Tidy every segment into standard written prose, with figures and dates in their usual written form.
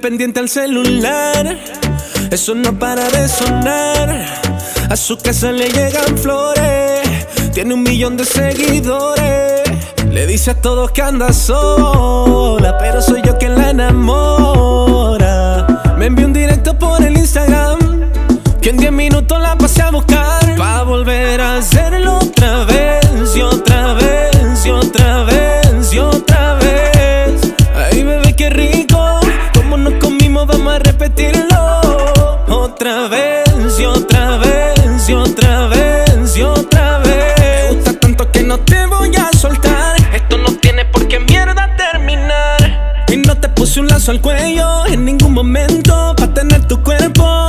pendiente al celular, eso no para de sonar. A su casa le llegan flores, tiene 1 millón de seguidores. Le dice a todos que anda sola, pero soy yo quien la enamora. Me envió un directo por el Instagram, que en 10 minutos la pasé a buscar, pa' volver a hacerlo otra vez, y otra vez, y otra vez, y otra vez. Ay, bebé, qué rico, como nos comimos, vamos a repetirlo. Otra vez, y otra vez, y otra vez, y otra vez. Me gusta tanto que no te voy a soltar, esto no tiene por qué mierda terminar. Y no te puse un lazo al cuello en ningún momento pa' tener tu cuerpo.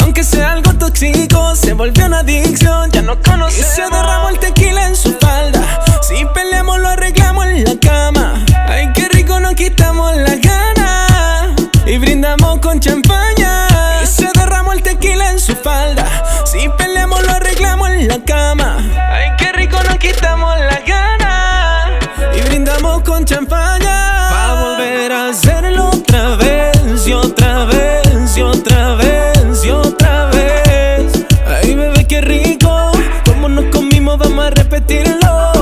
Aunque sea algo tóxico, se volvió una adicción, ya no conocemos. Y se derramó el tequila en su falda, si peleamos lo arreglamos en la cama. Ay, qué rico, nos quitamos las ganas y brindamos con champaña. Y se derramó el tequila en su falda, si peleamos lo arreglamos en la cama. Ay, qué rico, nos quitamos las ganas y brindamos con champaña. Pa' volver a hacerlo otra vez, y otra vez, y otra vez, y otra vez. Ay, bebé, qué rico, como nos comimos, vamos a repetirlo.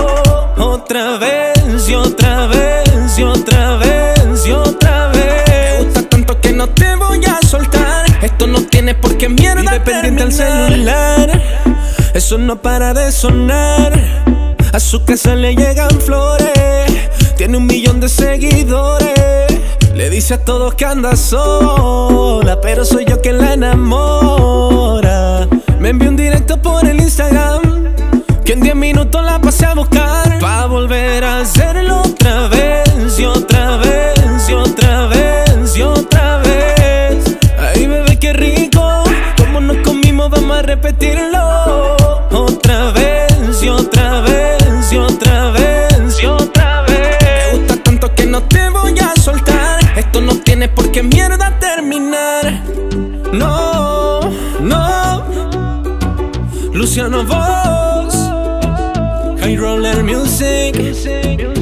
Otra vez, y otra vez, y otra vez, y otra vez. Me gusta tanto que no te voy a soltar, esto no tiene por qué mierda terminar. Pendiente al celular, eso no para de sonar. A su casa le llegan flores, tiene 1 millón de seguidores. Le dice a todos que anda sola, pero soy yo quien la enamora. Me envió un directo por el Instagram, que en 10 minutos la pasé a buscar, pa' volver a hacerlo otra vez, y otra vez, y otra vez, y otra vez. Ay, bebé, qué rico, como nos comimos, vamos a repetirlo. Otra vez, y otra vez, y otra vez, y otra vez. Me gusta tanto que no te voy a soltar, esto no tiene por qué mierda terminar. No, no, Luciano Voz, High Roller Music.